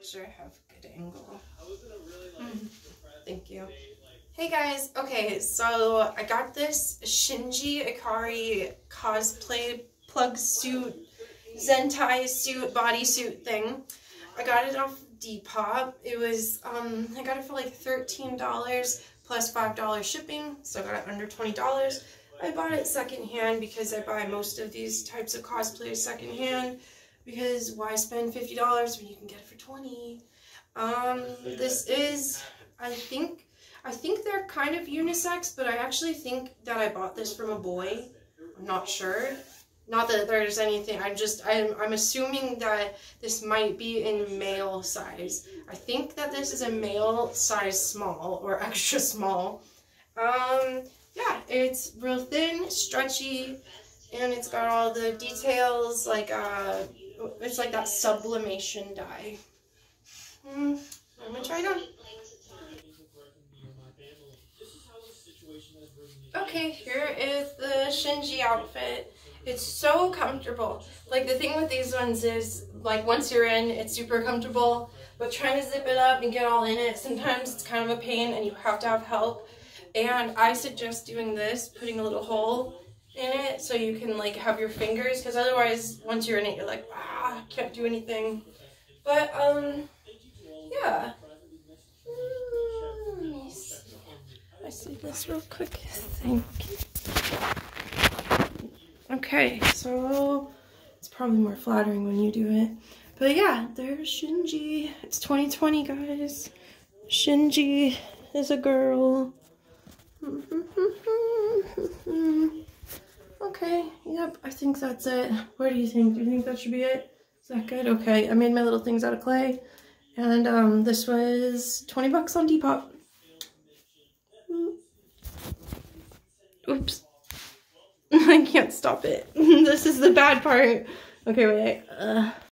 make sure I have a good angle. Thank you. Hey guys, okay, so I got this Shinji Ikari cosplay plug suit, zentai suit, bodysuit thing. I got it off Depop. It was, I got it for like $13 plus $5 shipping, so I got it under $20. I bought it secondhand because I buy most of these types of cosplays secondhand, because why spend $50 when you can get it for $20? This is, I think they're kind of unisex, but I actually think that I bought this from a boy. I'm not sure. Not that there's anything, I'm assuming that this might be in male size. I think that this is a male size small or extra small. Yeah, it's real thin, stretchy, and it's got all the details, like, it's like that sublimation dye. I'm gonna try it on. Okay, here is the Shinji outfit. It's so comfortable. Like, the thing with these ones is, like, once you're in, it's super comfortable, but trying to zip it up and get all in it, sometimes it's kind of a pain and you have to have help. And I suggest doing this, putting a little hole in it so you can, like, have your fingers, because otherwise, once you're in it, you're like, ah, can't do anything. But, yeah. Let me see. I see this real quick. Thank you. Okay, so it's probably more flattering when you do it. But yeah, there's Shinji. It's 2020, guys. Shinji is a girl. Okay, yep, I think that's it. What do you think? Do you think that should be it? Is that good? Okay, I made my little things out of clay, and this was 20 bucks on Depop. Oops. I can't stop it. This is the bad part. Okay, wait.